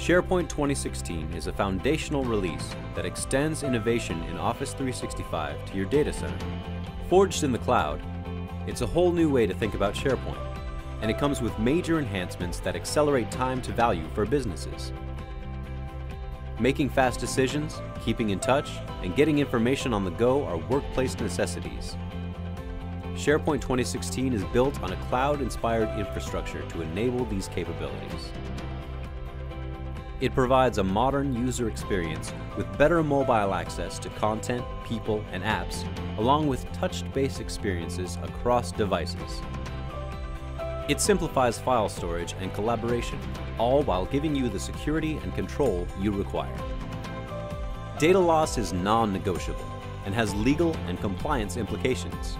SharePoint 2016 is a foundational release that extends innovation in Office 365 to your data center. Forged in the cloud, it's a whole new way to think about SharePoint, and it comes with major enhancements that accelerate time to value for businesses. Making fast decisions, keeping in touch, and getting information on the go are workplace necessities. SharePoint 2016 is built on a cloud-inspired infrastructure to enable these capabilities. It provides a modern user experience with better mobile access to content, people, and apps, along with touch-based experiences across devices. It simplifies file storage and collaboration, all while giving you the security and control you require. Data loss is non-negotiable and has legal and compliance implications.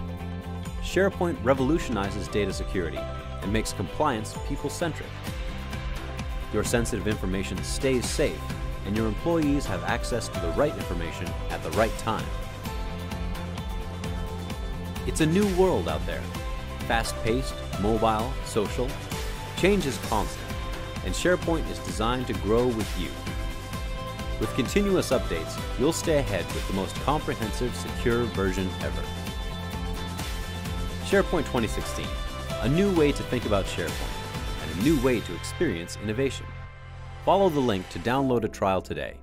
SharePoint revolutionizes data security and makes compliance people-centric. Your sensitive information stays safe, and your employees have access to the right information at the right time. It's a new world out there. Fast-paced, mobile, social. Change is constant, and SharePoint is designed to grow with you. With continuous updates, you'll stay ahead with the most comprehensive, secure version ever. SharePoint 2016, a new way to think about SharePoint. A new way to experience innovation. Follow the link to download a trial today.